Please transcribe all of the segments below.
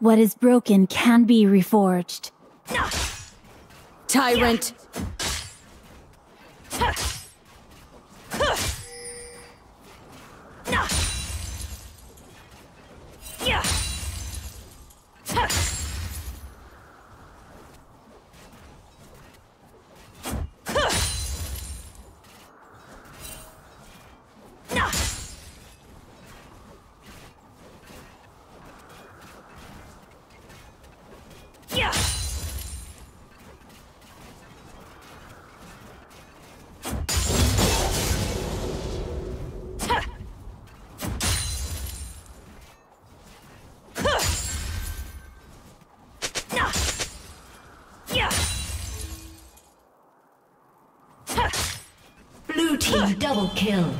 What is broken can be reforged. Tyrant! Double kill.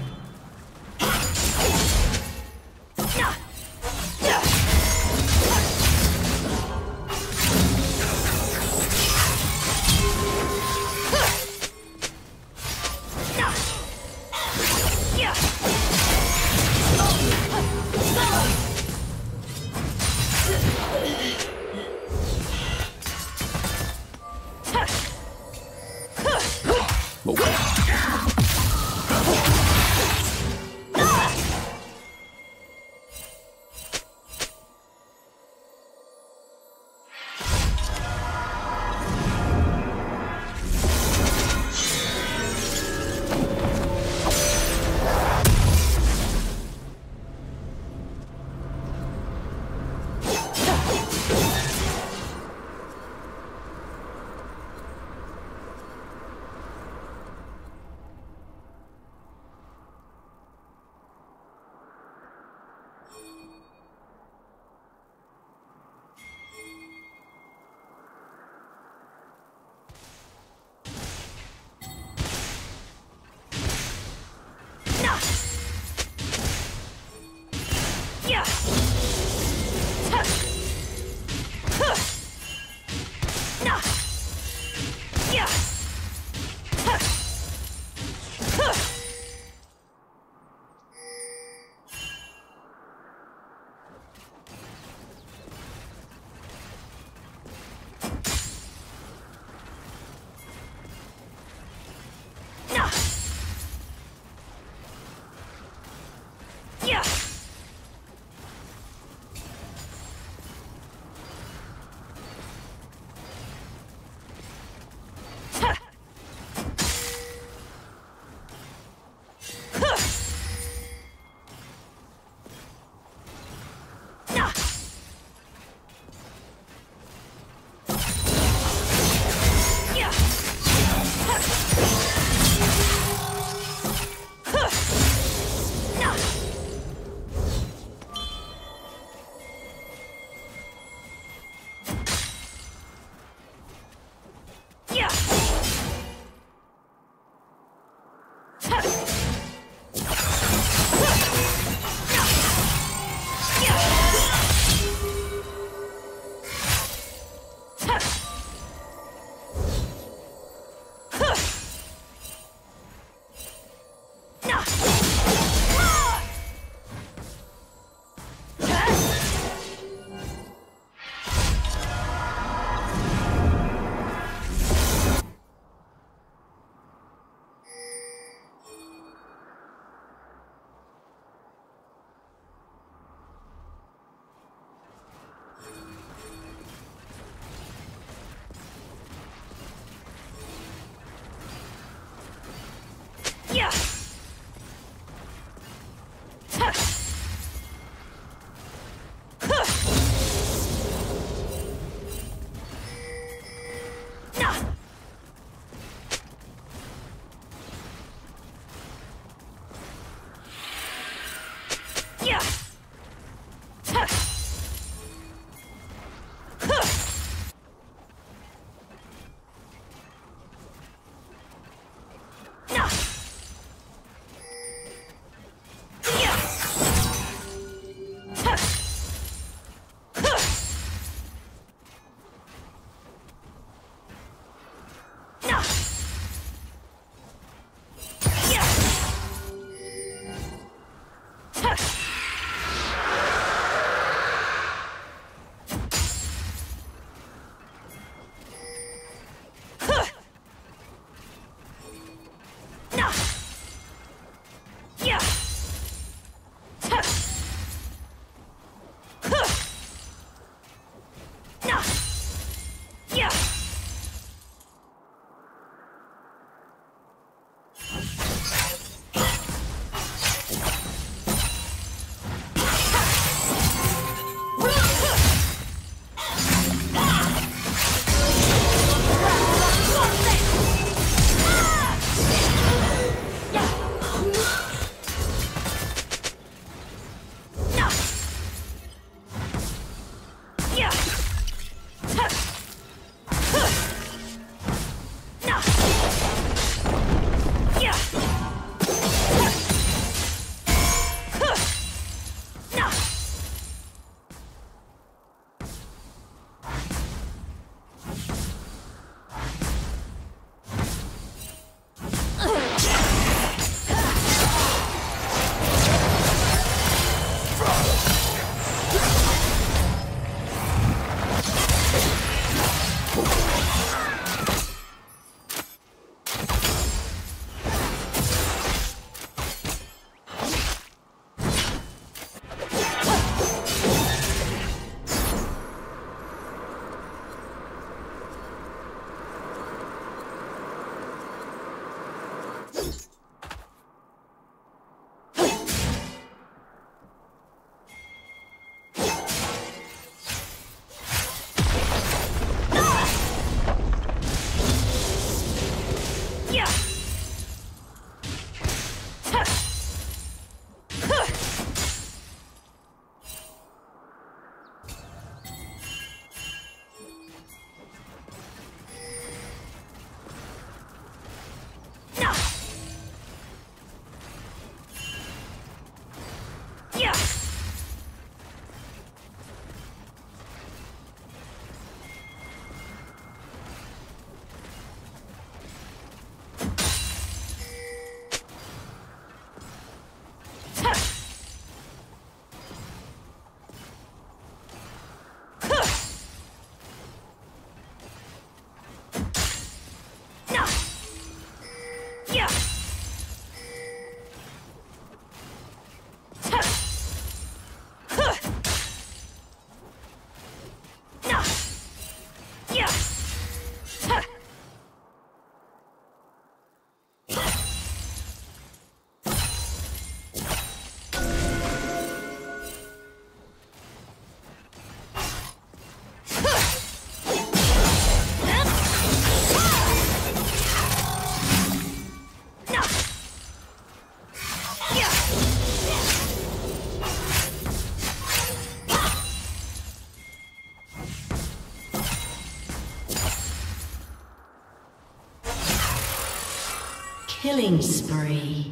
Killing spree.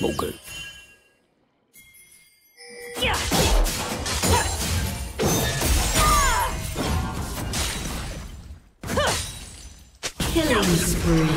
No good. Killing spree.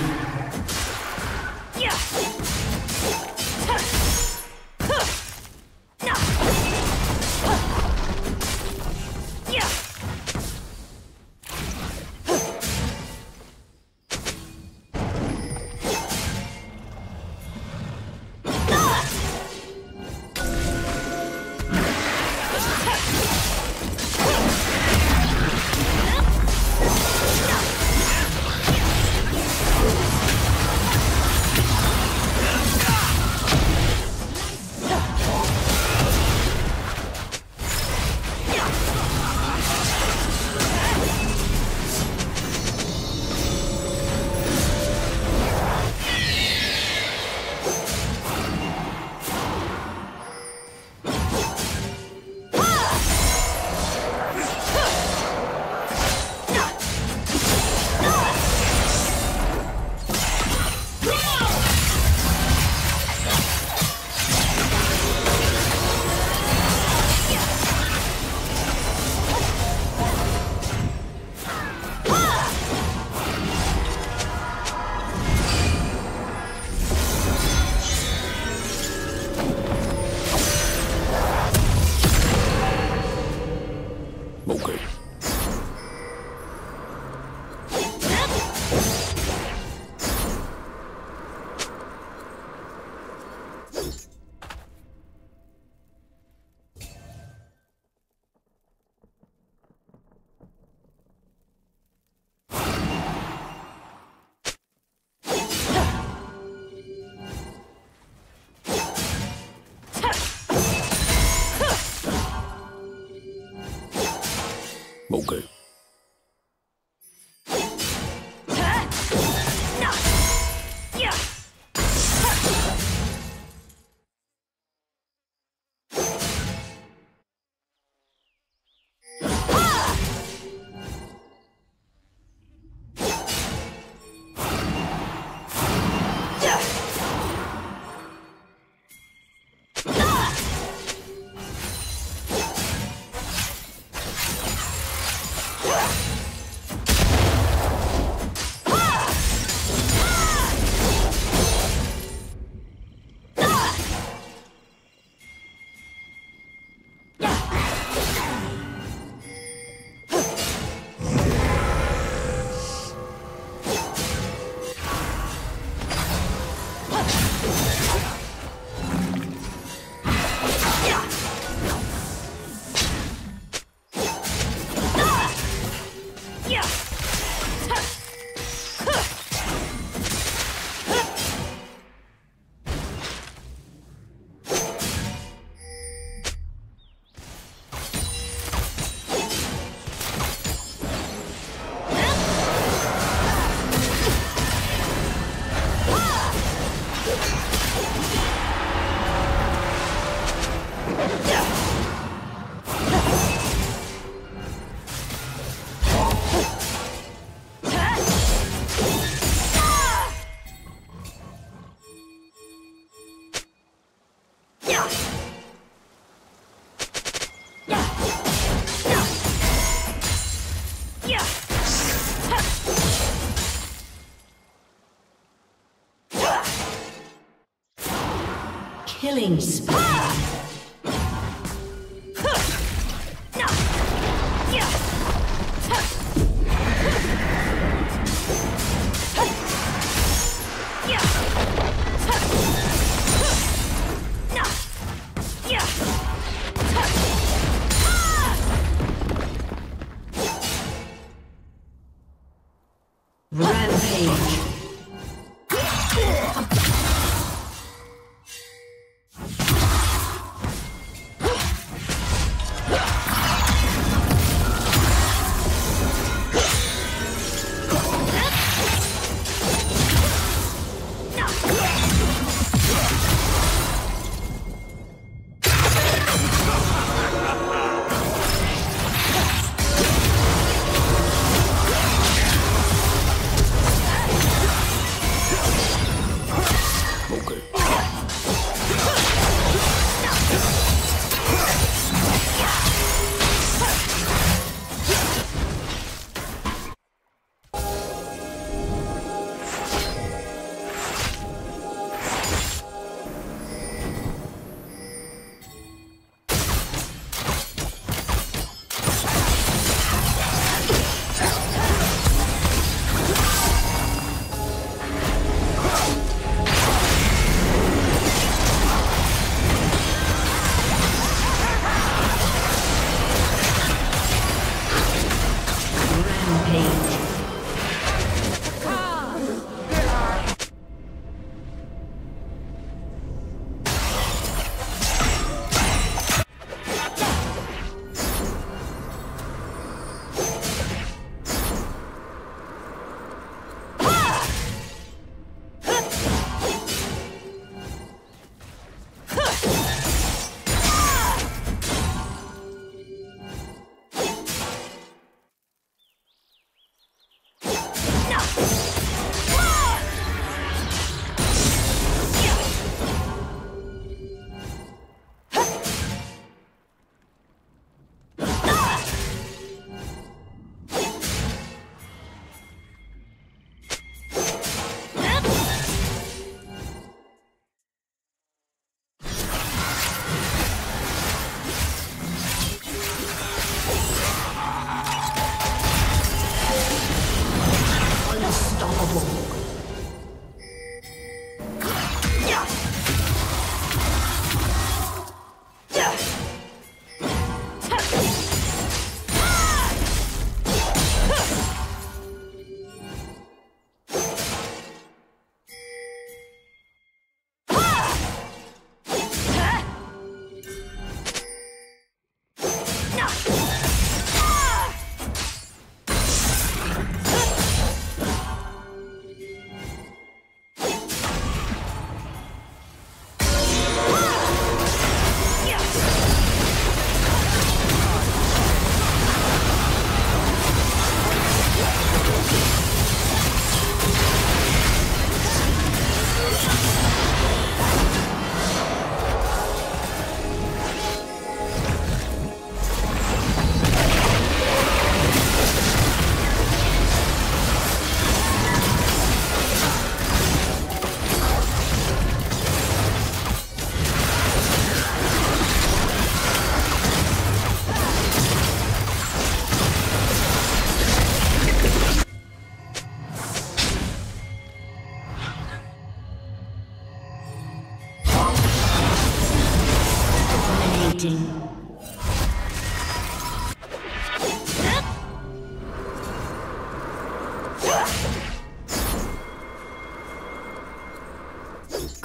冇計。 Killing spree.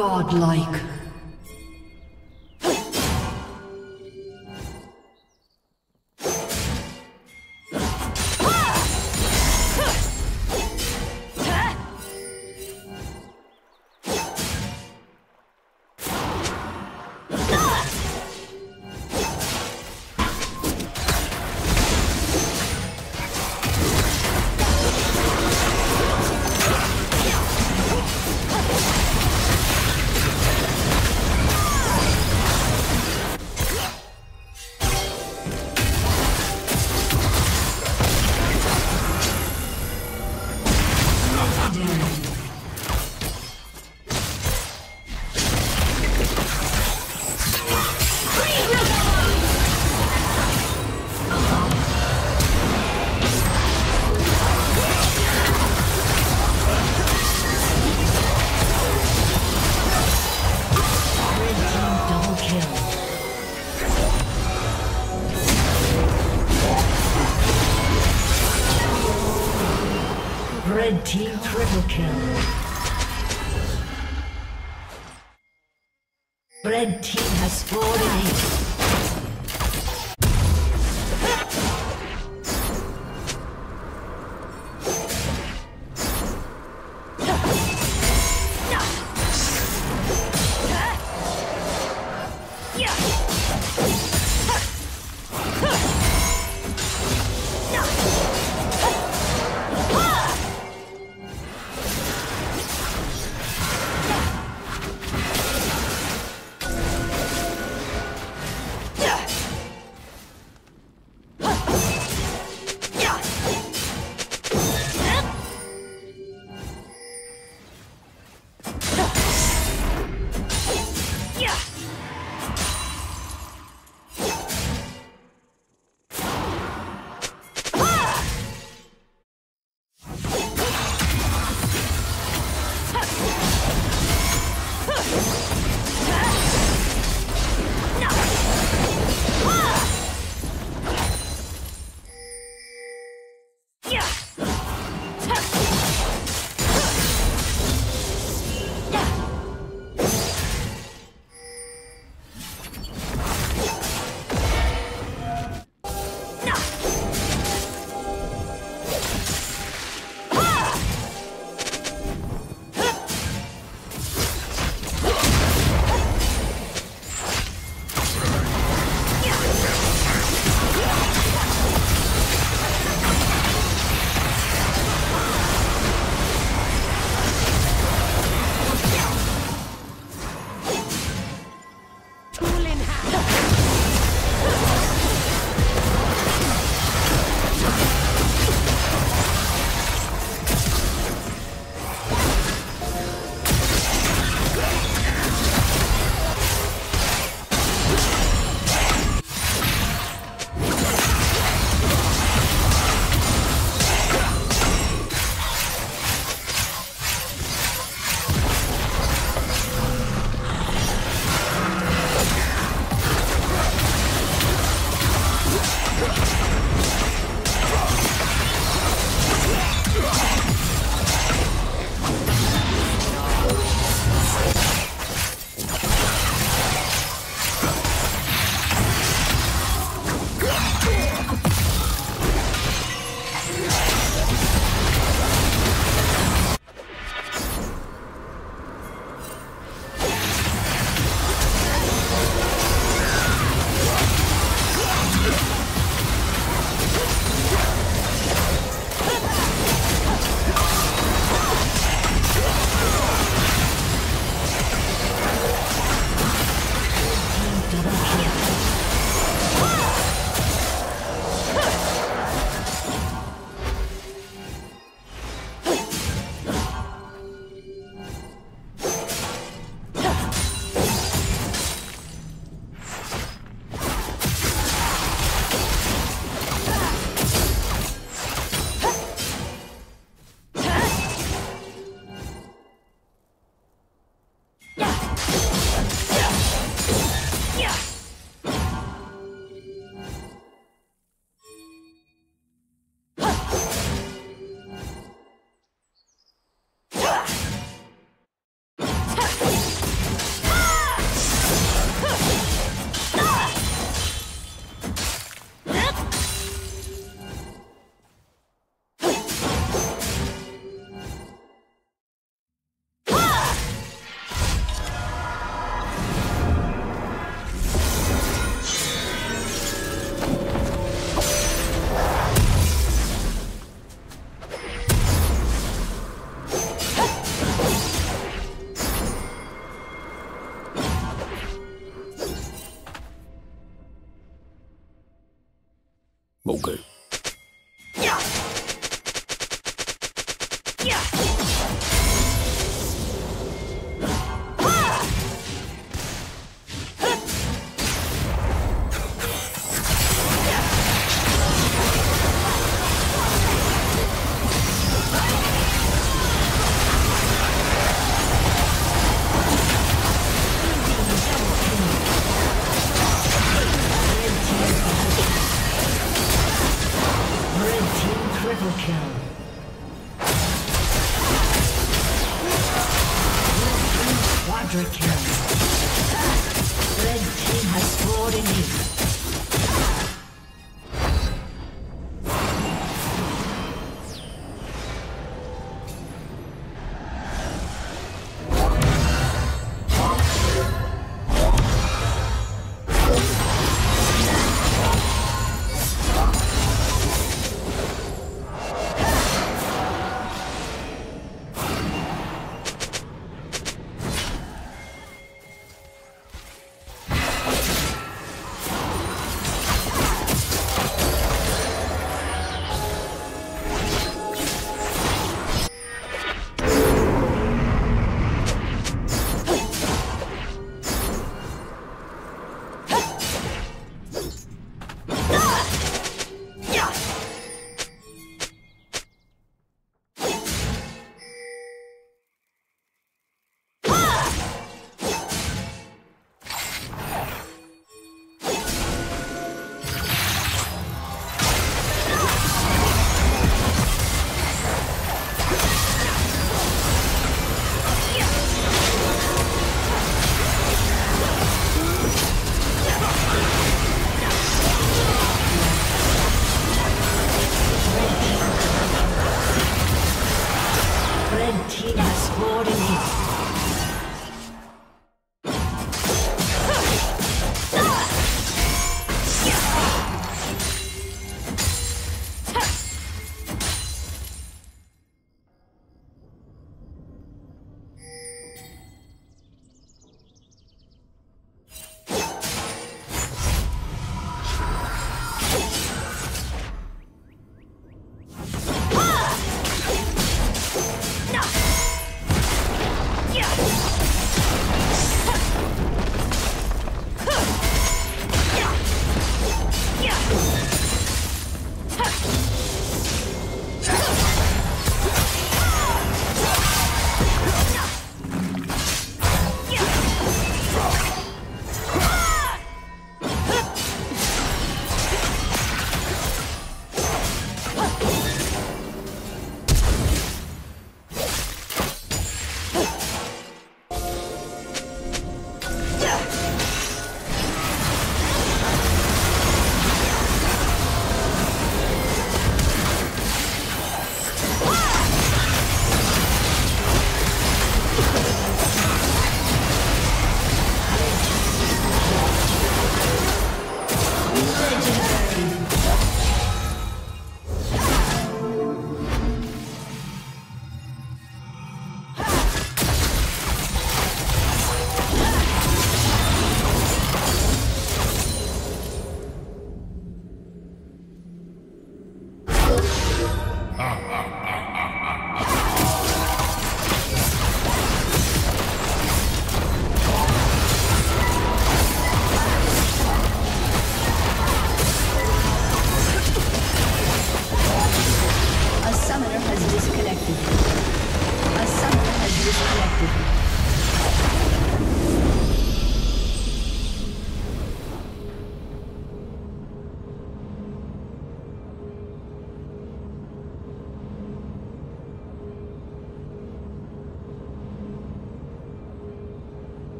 Godlike. Red team triple kill. Red team has scored eight. Yeah. 根。